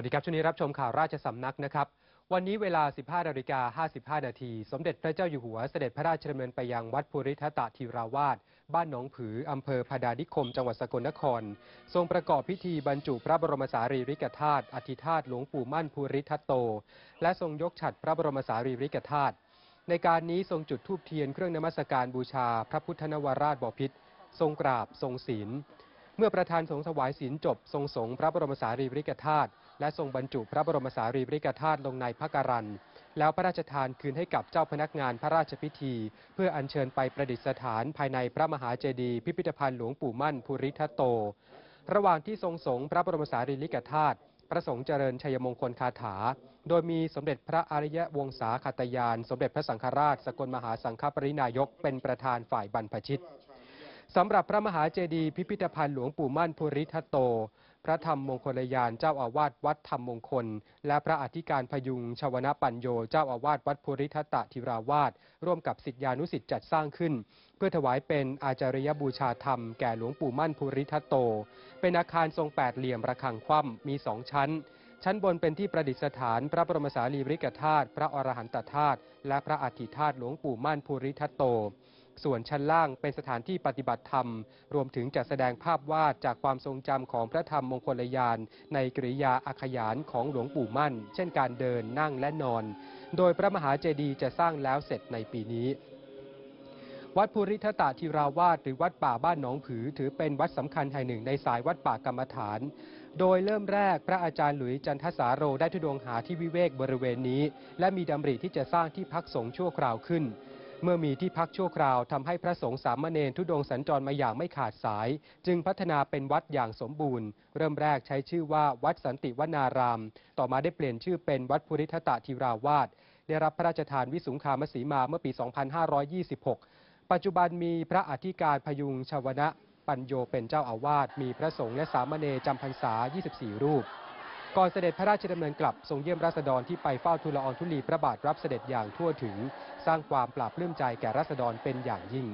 วัสดีครับช่วงนี้รับชมข่าวราชสำนักนะครับวันนี้เวลา 15.55 นาทีสมเด็จพระเจ้าอยู่หัวเสด็จพระราชดำเนินไปยังวัดภูริทัตธีราวาสบ้านหนองผืออำเภอพาดานิคมจังหวัดสกลนครทรงประกอบพิธีบรรจุพระบรมสารีริกธาตุอธิธาตุหลวงปู่มั่นภูริทัตโตและทรงยกฉัตรพระบรมสารีริกธาตุในการนี้ทรงจุดธูปเทียนเครื่องนมัสการบูชาพระพุทธนวราชบพิตรทรงกราบทรงศีลเมื่อประธานสงฆ์ถวายศีลจบทรงสงฆ์พระบรมสารีริกธาตุและทรงบรรจุพระบรมสารีริกธาตุลงในพระการันแล้วพระราชทานคืนให้กับเจ้าพนักงานพระราชพิธีเพื่ออัญเชิญไปประดิษฐานภายในพระมหาเจดีย์พิพิธภัณฑ์หลวงปู่มั่นภูริทัตโตระหว่างที่ทรงสงฆ์พระบรมสารีริกธาตุพระสงฆ์เจริญชัยมงคลคาถาโดยมีสมเด็จพระอริยวงศาคตยานสมเด็จพระสังฆราชสกลมหาสังฆปรินายกเป็นประธานฝ่ายบรรพชิตสำหรับพระมหาเจดีย์พิพิธภัณฑ์หลวงปู่มั่นภูริทัตโตพระธรรมมงคลยานเจ้าอาวาสวัดธรรมมงคลและพระอธิการพยุงชวนปัญโยเจ้าอาวาสวัดภูริทัตธีราวาสร่วมกับศิษยานุศิษย์จัดสร้างขึ้นเพื่อถวายเป็นอาจาริยบูชาธรรมแก่หลวงปู่มั่นภูริทัตโตเป็นอาคารทรงแปดเหลี่ยมระฆังคว่ำมีสองชั้นชั้นบนเป็นที่ประดิษฐานพระบรมสารีริกธาตุพระอรหันตธาตุและพระอธิธาตุหลวงปู่มั่นภูริทัตโตส่วนชั้นล่างเป็นสถานที่ปฏิบัติธรรมรวมถึงจัดแสดงภาพวาดจากความทรงจำของพระธรรมมงคลยานในกริยาอักขยานของหลวงปู่มั่นเช่นการเดินนั่งและนอนโดยพระมหาเจดีย์จะสร้างแล้วเสร็จในปีนี้วัดภูริทัตธีราวาสหรือวัดป่าบ้านหนองผือถือเป็นวัดสำคัญแห่งหนึ่งในสายวัดป่ากรรมฐานโดยเริ่มแรกพระอาจารย์หลุยส์จันทสาโรได้ทุดงหาที่วิเวกบริเวณนี้และมีดำริที่จะสร้างที่พักสงฆ์ชั่วคราวขึ้นเมื่อมีที่พักชั่วคราวทำให้พระสงฆ์สามเณรทุดงสัญจรมาอย่างไม่ขาดสายจึงพัฒนาเป็นวัดอย่างสมบูรณ์เริ่มแรกใช้ชื่อว่าวัดสันติวนารามต่อมาได้เปลี่ยนชื่อเป็นวัดภูริทัตธีราวาสได้รับพระราชทานวิสุงคามสีมาเมื่อปี 2526 ปัจจุบันมีพระอธิการพยุงชวนปัญโยเป็นเจ้าอาวาสมีพระสงฆ์และสามเณรจำพรรษา 24 รูปก่อนเสด็จพระราชดำเนินกลับทรงเยี่ยมราษฎรที่ไปเฝ้าทูลละอองธุลีพระบาทรับเสด็จอย่างทั่วถึงสร้างความปราบปลื้มใจแก่ราษฎรเป็นอย่างยิ่ง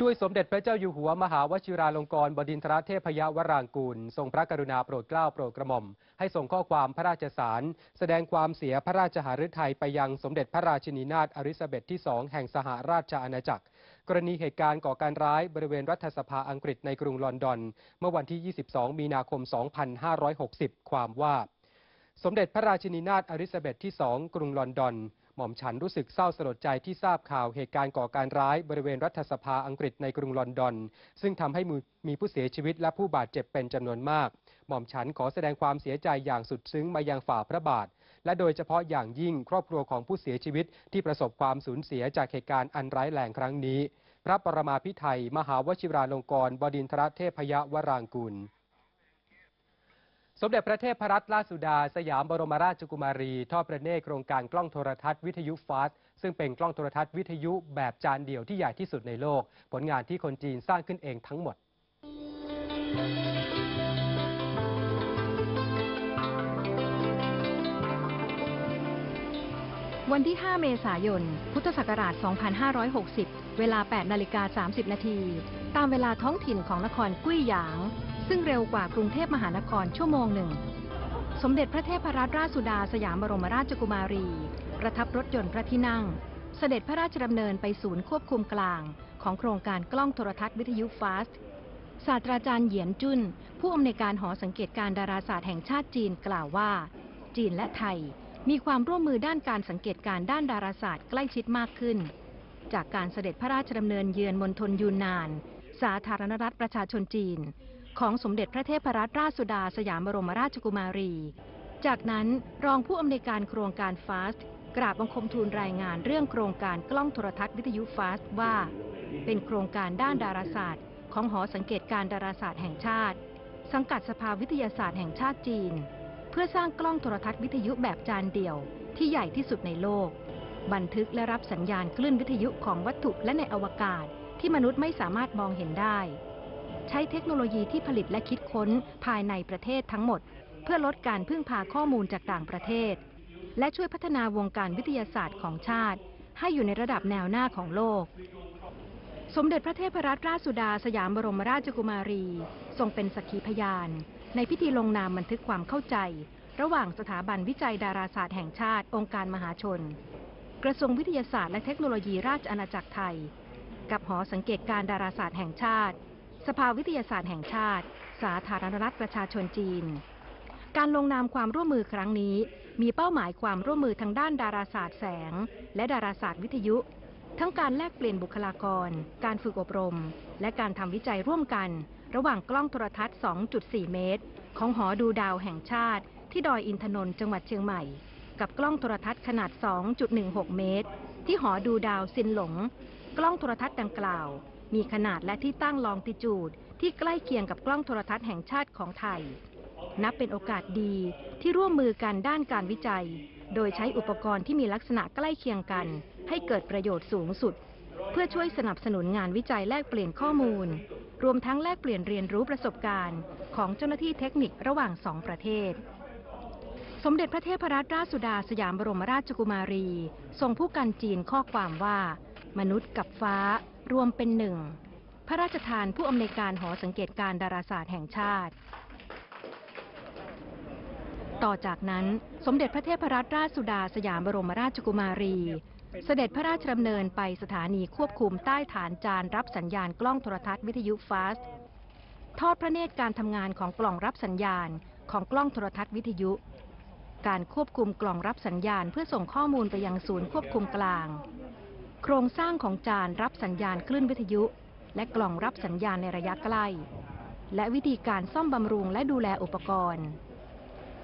ด้วยสมเด็จพระเจ้าอยู่หัวมหาวชิราลงกรณ์บดินทรเทพยวรางกูลทรงพระกรุณาโปรดเกล้าโปรดกระหม่อมให้ส่งข้อความพระราชสารแสดงความเสียพระราชหฤทัยไปยังสมเด็จพระราชินีนาถอลิซาเบธที่2แห่งสหราชอาณาจักรกรณีเหตุการณ์ก่อการร้ายบริเวณรัฐสภาอังกฤษในกรุงลอนดอนเมื่อวันที่ 22 มีนาคม 2560 ความว่าสมเด็จพระราชินีนาถอลิซาเบธที่2กรุงลอนดอนหม่อมฉันรู้สึกเศร้าสลดใจที่ทราบข่าวเหตุการณ์ก่อการร้ายบริเวณรัฐสภาอังกฤษในกรุงลอนดอนซึ่งทำให้มีผู้เสียชีวิตและผู้บาดเจ็บเป็นจำนวนมากหม่อมฉันขอแสดงความเสียใจอย่างสุดซึ้งมายังฝ่าพระบาทและโดยเฉพาะอย่างยิ่งครอบครัวของผู้เสียชีวิตที่ประสบความสูญเสียจากเหตุการณ์อันร้ายแรงครั้งนี้พระปรมาภิไธยมหาวชิราลงกรณ์บดินทรเทพยวรางกูลสมเด็จพระเทพรัตนราชสุดาสยามบรมราชกุมารีทอดพระเนตรโครงการกล้องโทรทัศน์วิทยุฟาสต์ซึ่งเป็นกล้องโทรทัศน์วิทยุแบบจานเดี่ยวที่ใหญ่ที่สุดในโลกผลงานที่คนจีนสร้างขึ้นเองทั้งหมดวันที่ 5 เมษายน พุทธศักราช 2560 เวลา 8:30 น.ตามเวลาท้องถิ่นของนครกุ้ยหยางซึ่งเร็วกว่ากรุงเทพมหานครชั่วโมงหนึ่งสมเด็จพระเทพรัตนราชสุดาสยามบรมราชกุมารีประทับรถยนต์พระที่นั่งเสด็จพระราชดำเนินไปศูนย์ควบคุมกลางของโครงการกล้องโทรทัศน์วิทยุฟาสต์ศาสตราจารย์เหยียนจุ้นผู้อำนวยการหอสังเกตการดาราศาสตร์แห่งชาติจีนกล่าวว่าจีนและไทยมีความร่วมมือด้านการสังเกตการด้านดาราศาสตร์ใกล้ชิดมากขึ้นจากการเสด็จพระราชดำเนินเยือนมณฑลยูนนานสาธารณรัฐประชาชนจีนของสมเด็จพระเทพรัตนราชสุดาสยามบรมราชกุมารีจากนั้นรองผู้อำนวยการโครงการฟาสต์กราบบังคมทูลรายงานเรื่องโครงการกล้องโทรทัศน์วิทยุฟาสต์ว่าเป็นโครงการด้านดาราศาสตร์ของหอสังเกตการดาราศาสตร์แห่งชาติสังกัดสภาวิทยาศาสตร์แห่งชาติจีนเพื่อสร้างกล้องโทรทัศน์วิทยุแบบจานเดี่ยวที่ใหญ่ที่สุดในโลกบันทึกและรับสัญญาณคลื่นวิทยุของวัตถุและในอวกาศที่มนุษย์ไม่สามารถมองเห็นได้ใช้เทคโนโลยีที่ผลิตและคิดค้นภายในประเทศทั้งหมดเพื่อลดการพึ่งพาข้อมูลจากต่างประเทศและช่วยพัฒนาวงการวิทยาศาสตร์ของชาติให้อยู่ในระดับแนวหน้าของโลกสมเด็จพระเทพรัตนราชสุดาสยามบรมราชกุมารีทรงเป็นสักขีพยาน ในพิธีลงนามบันทึกความเข้าใจระหว่างสถาบันวิจัยดาราศาสตร์แห่งชาติองค์การมหาชนกระทรวงวิทยาศาสตร์และเทคโนโลยีราชอาณาจักรไทยกับหอสังเกตการดาราศาสตร์แห่งชาติสภาวิทยาศาสตร์แห่งชาติสาธารณรัฐประชาชนจีนการลงนามความร่วมมือครั้งนี้มีเป้าหมายความร่วมมือทางด้านดาราศาสตร์แสงและดาราศาสตร์วิทยุทั้งการแลกเปลี่ยนบุคลากรการฝึกอบรมและการทำวิจัยร่วมกันระหว่างกล้องโทรทัศน์ 2.4 เมตรของหอดูดาวแห่งชาติที่ดอยอินทนนท์จังหวัดเชียงใหม่กับกล้องโทรทัศน์ขนาด 2.16 เมตรที่หอดูดาวซินหลงกล้องโทรทัศน์ดังกล่าวมีขนาดและที่ตั้งลองติจูดที่ใกล้เคียงกับกล้องโทรทัศน์แห่งชาติของไทยนับเป็นโอกาสดีที่ร่วมมือกันด้านการวิจัยโดยใช้อุปกรณ์ที่มีลักษณะใกล้เคียงกันให้เกิดประโยชน์สูงสุดเพื่อช่วยสนับสนุนงานวิจัยแลกเปลี่ยนข้อมูลรวมทั้งแลกเปลี่ยนเรียนรู้ประสบการณ์ของเจ้าหน้าที่เทคนิคระหว่างสองประเทศสมเด็จพระเทพรัตนราชสุดาสยามบรมราชกุมารีทรงผู้กันจีนข้อความว่ามนุษย์กับฟ้ารวมเป็นหนึ่งพระราชทานผู้อำนวยการหอสังเกตการดาราศาสตร์แห่งชาติต่อจากนั้นสมเด็จพระเทพรัตนราชสุดาสยามบรมราชกุมารีเสด็จพระราชดำเนินไปสถานีควบคุมใต้ฐานจานรับสัญญาณกล้องโทรทัศน์วิทยุฟาสต์ทอดพระเนตรการทำงานของกล่องรับสัญญาณของกล้องโทรทัศน์วิทยุการควบคุมกล่องรับสัญญาณเพื่อส่งข้อมูลไปยังศูนย์ควบคุมกลางโครงสร้างของจานรับสัญญาณคลื่นวิทยุและกล่องรับสัญญาณในระยะใกล้และวิธีการซ่อมบำรุงและดูแลอุปกรณ์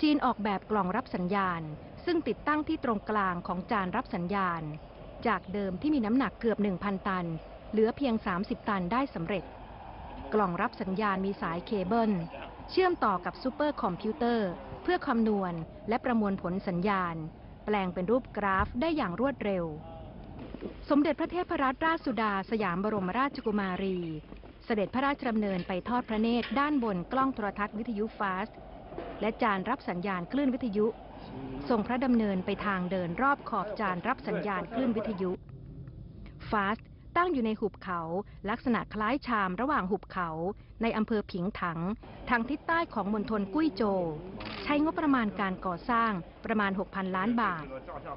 จีนออกแบบกล่องรับสัญญาณซึ่งติดตั้งที่ตรงกลางของจานรับสัญญาณจากเดิมที่มีน้ำหนักเกือบ 1,000 ตันเหลือเพียง 30 ตันได้สำเร็จกล่องรับสัญญาณมีสายเคเบิลเชื่อมต่อกับซูเปอร์คอมพิวเตอร์เพื่อคำนวณและประมวลผลสัญญาณแปลงเป็นรูปกราฟได้อย่างรวดเร็วสมเด็จพระเทพรัตนราชสุดาสยามบรมราชกุมารีเสด็จพระราชดำเนินไปทอดพระเนตรด้านบนกล้องโทรทัศน์วิทยุฟาสต์และจานรับสัญญาณคลื่นวิทยุทรงพระดำเนินไปทางเดินรอบขอบจานรับสัญญาณคลื่นวิทยุฟาสต์ตั้งอยู่ในหุบเขาลักษณะคล้ายชามระหว่างหุบเขาในอำเภอผิงถังทางทิศใต้ของมณฑลกุ้ยโจวใช้งบประมาณการก่อสร้างประมาณ 6,000 ล้านบาท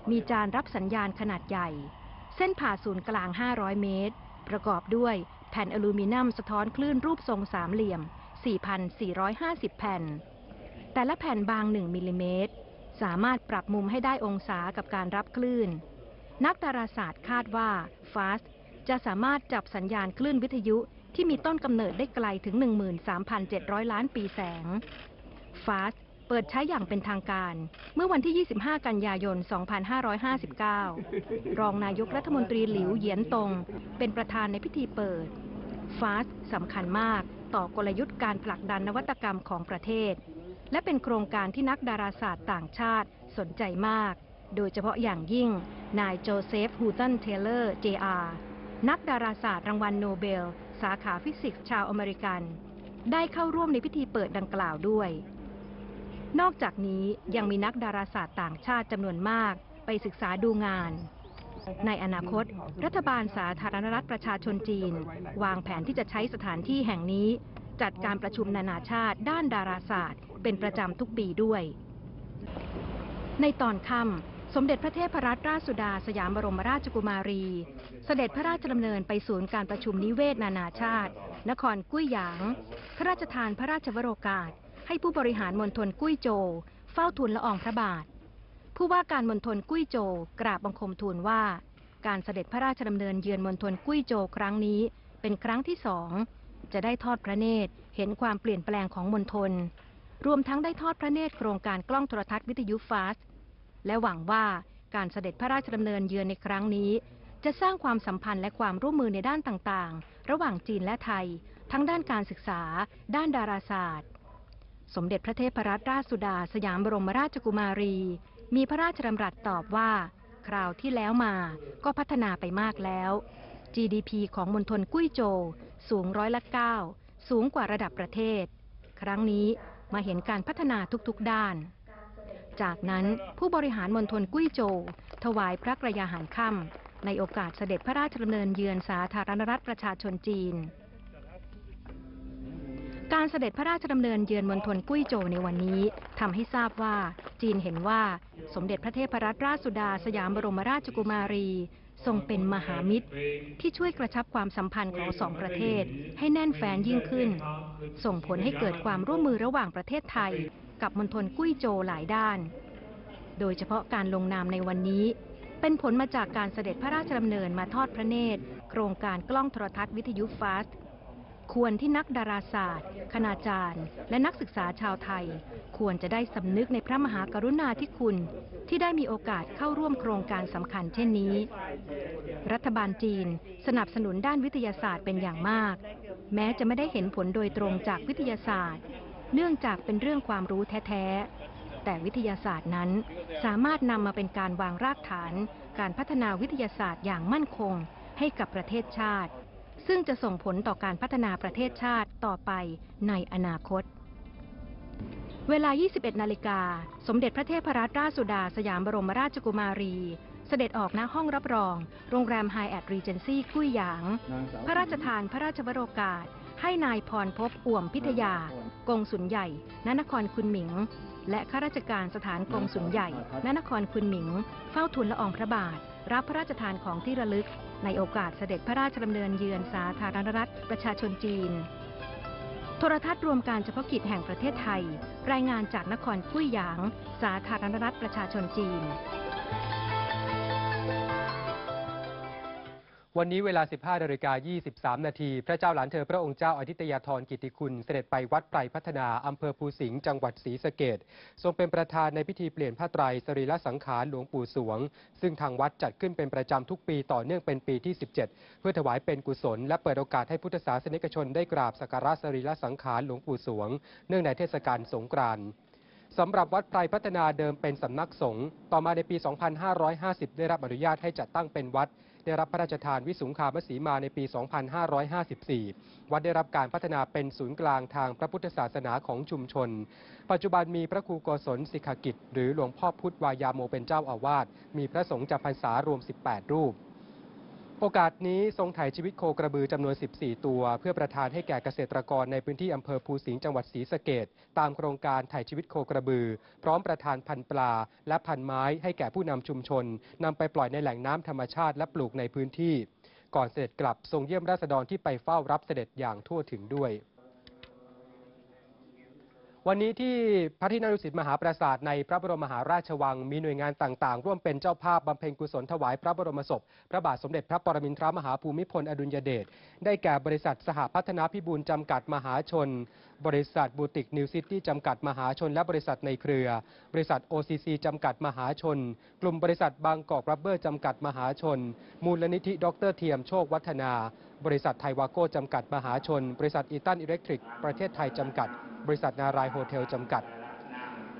มีจานรับสัญญาณขนาดใหญ่เส้นผ่าศูนย์กลาง500เมตรประกอบด้วยแผ่นอลูมิเนียมสะท้อนคลื่นรูปทรงสามเหลี่ยม 4,450 แผ่นแต่ละแผ่นบาง1มิลลิเมตรสามารถปรับมุมให้ได้องศากับการรับคลื่นนักดาราศาสตร์คาดว่าฟาสต์จะสามารถจับสัญญาณคลื่นวิทยุที่มีต้นกำเนิดได้ไกลถึง 13,700 ล้านปีแสงฟาสต์เปิดใช้อย่างเป็นทางการเมื่อวันที่ 25 กันยายน 2559 รองนายกรัฐมนตรีหลิวเหยียนตงเป็นประธานในพิธีเปิดฟาสต์สำคัญมากต่อกลยุทธ์การผลักดันนวัตกรรมของประเทศและเป็นโครงการที่นักดาราศาสตร์ต่างชาติสนใจมากโดยเฉพาะอย่างยิ่งนายโจเซฟฮูตันเทเลอร์ JR นักดาราศาสตร์รางวัลโนเบลสาขาฟิสิกส์ชาวอเมริกันได้เข้าร่วมในพิธีเปิดดังกล่าวด้วยนอกจากนี้ยังมีนักดาราศาสตร์ต่างชาติจำนวนมากไปศึกษาดูงานในอนาคตรัฐบาลสาธารณรัฐประชาชนจีนวางแผนที่จะใช้สถานที่แห่งนี้จัดการประชุมนานาชาติด้านดาราศาสตร์เป็นประจำทุกปีด้วยในตอนค่ำสมเด็จพระเทพรัตนราชสุดาสยามบรมราชกุมารีเสด็จพระราชดำเนินไปศูนย์การประชุมนิเวศนานาชาตินครกุ้ยหยางพระราชทานพระราชวโรกาสให้ผู้บริหารมณฑลกุ้ยโจวเฝ้าทูลละอองพระบาทผู้ว่าการมณฑลกุ้ยโจวกราบบังคมทูลว่าการเสด็จพระราชดำเนินเยือนมณฑลกุ้ยโจวครั้งนี้เป็นครั้งที่2จะได้ทอดพระเนตรเห็นความเปลี่ยนแปลงของมณฑลรวมทั้งได้ทอดพระเนตรโครงการกล้องโทรทัศน์วิทยุฟาสต์และหวังว่าการเสด็จพระราชดำเนินเยือนในครั้งนี้จะสร้างความสัมพันธ์และความร่วมมือในด้านต่างๆระหว่างจีนและไทยทั้งด้านการศึกษาด้านดาราศาสตร์สมเด็จพระเทพรัตนราชสุดาสยามบรมราชกุมารีมีพระราชดำรัสตอบว่าคราวที่แล้วมาก็พัฒนาไปมากแล้ว GDP ของมณฑลกุ้ยโจวสูง109สูงกว่าระดับประเทศครั้งนี้มาเห็นการพัฒนาทุกๆด้านจากนั้นผู้บริหารมณฑลกุ้ยโจวถวายพระกระยาหารค่ำในโอกาสเสด็จพระราชดำเนินเยือนสาธารณรัฐประชาชนจีน การเสด็จพระราชดำเนินเยือนมณฑลกุ้ยโจวในวันนี้ทำให้ทราบว่าจีนเห็นว่าสมเด็จพระเทพรัตนราชสุดาสยามบรมราชกุมารีทรงเป็นมหามิตรที่ช่วยกระชับความสัมพันธ์ของสองประเทศให้แน่นแฟ้นยิ่งขึ้นส่งผลให้เกิดความร่วมมือระหว่างประเทศไทยกับมณฑลกุ้ยโจวหลายด้านโดยเฉพาะการลงนามในวันนี้เป็นผลมาจากการเสด็จพระราชดำเนินมาทอดพระเนตรโครงการกล้องโทรทัศน์วิทยุฟาสต์ควรที่นักดาราศาสตร์คณาจารย์และนักศึกษาชาวไทยควรจะได้สำนึกในพระมหากรุณาธิคุณที่ได้มีโอกาสเข้าร่วมโครงการสำคัญเช่นนี้รัฐบาลจีนสนับสนุนด้านวิทยาศาสตร์เป็นอย่างมากแม้จะไม่ได้เห็นผลโดยตรงจากวิทยาศาสตร์เนื่องจากเป็นเรื่องความรู้แท้ๆแต่วิทยาศาสตร์นั้นสามารถนำมาเป็นการวางรากฐานการพัฒนาวิทยาศาสตร์อย่างมั่นคงให้กับประเทศชาติซึ่งจะส่งผลต่อการพัฒนาประเทศชาติต่อไปในอนาคตเวลา 21 นาฬิกาสมเด็จพระเทพรัตนราชสุดาสยามบรมราชกุมารีเสด็จออกณห้องรับรองโรงแรมไฮแอทรีเจนซี่กุ้ยหยางพระราชทานพระราชวโรกาสให้นายพรภพ อ่วมพิทยากงสุลใหญ่ณนครคุนหมิงและข้าราชการสถานกงสุลใหญ่ณนครคุนหมิงเฝ้าทูลละอองพระบาทรับพระราชทานของที่ระลึกในโอกาสเสด็จพระราชดำเนินเยือนสาธารณรัฐประชาชนจีนโทรทัศน์รวมการเฉพาะกิจแห่งประเทศไทยรายงานจากนครกุ้ยหยางสาธารณรัฐประชาชนจีนวันนี้เวลา 15.23 นาทีพระเจ้าหลานเธอพระองค์เจ้าอธิตยาธรกิตติคุณเสด็จไปวัดไพรพัฒนาอำเภอภูสิงห์จังหวัดศรีสะเกษทรงเป็นประธานในพิธีเปลี่ยนผ้าไตรสรีระสังขารหลวงปู่สวงซึ่งทางวัดจัดขึ้นเป็นประจำทุกปีต่อเนื่องเป็นปีที่ 17เพื่อถวายเป็นกุศลและเปิดโอกาสให้พุทธศาสนิกชนได้กราบสักการะสรีระสังขารหลวงปู่สวงเนื่องในเทศกาลสงกรานต์สำหรับวัดไพรพัฒนาเดิมเป็นสำนักสงฆ์ต่อมาในปี 2550 ได้รับอนุญาตให้จัดตั้งเป็นวัดได้รับพระราชทานวิสุงคามสีมาในปี 2554 วัดได้รับการพัฒนาเป็นศูนย์กลางทางพระพุทธศาสนาของชุมชนปัจจุบันมีพระครูโกศลสิกขกิจหรือหลวงพ่อพุทธวายาโมเป็นเจ้าอาวาสมีพระสงฆ์จำพรรษารวม 18 รูปโอกาสนี้ทรงถ่ายชีวิตโคกระบือจำนวน 14 ตัวเพื่อประทานให้แก่เกษตรกรในพื้นที่อำเภอภูสิงห์จังหวัดศรีสะเกษตามโครงการถ่ายชีวิตโคกระบือพร้อมประทานพันธุ์ปลาและพันธุ์ไม้ให้แก่ผู้นำชุมชนนำไปปล่อยในแหล่งน้ำธรรมชาติและปลูกในพื้นที่ก่อนเสด็จกลับทรงเยี่ยมราษฎรที่ไปเฝ้ารับเสด็จอย่างทั่วถึงด้วยวันนี้ที่พระที่นั่งดุสิตมหาปราสาทในพระบรมมหาราชวังมีหน่วยงานต่างๆร่วมเป็นเจ้าภาพบำเพ็ญกุศลถวายพระบรมศพพระบาทสมเด็จพระปรมินทรมหาภูมิพลอดุลยเดชได้แก่บริษัทสหพัฒนาภิบูลจำกัดมหาชนบริษัทบูติกนิวซิตี้จำกัดมหาชนและบริษัทในเครือบริษัท OCC จำกัดมหาชนกลุ่มบริษัทบางกอกรับเบอร์จำกัดมหาชนมูลนิธิดร.เทียมโชควัฒนาบริษัทไทยวาโก้จำกัดมหาชนบริษัทอีตันอิเล็กทริกประเทศไทยจำกัดบริษัทนารายโฮเทลจำกัด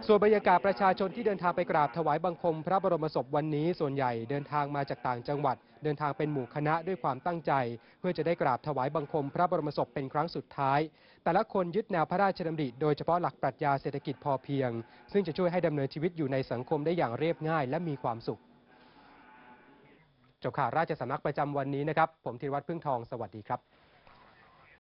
ส่วนบรรยากาศประชาชนที่เดินทางไปกราบถวายบังคมพระบรมศพวันนี้ส่วนใหญ่เดินทางมาจากต่างจังหวัดเดินทางเป็นหมู่คณะด้วยความตั้งใจเพื่อจะได้กราบถวายบังคมพระบรมศพเป็นครั้งสุดท้ายแต่ละคนยึดแนวพระราชดำริโดยเฉพาะหลักปรัชญาเศรษฐกิจพอเพียงซึ่งจะช่วยให้ดำเนินชีวิตอยู่ในสังคมได้อย่างเรียบง่ายและมีความสุขจบข่าวราชสำนักประจำวันนี้นะครับผมธีรวัฒน์พึ่งทองสวัสดีครับ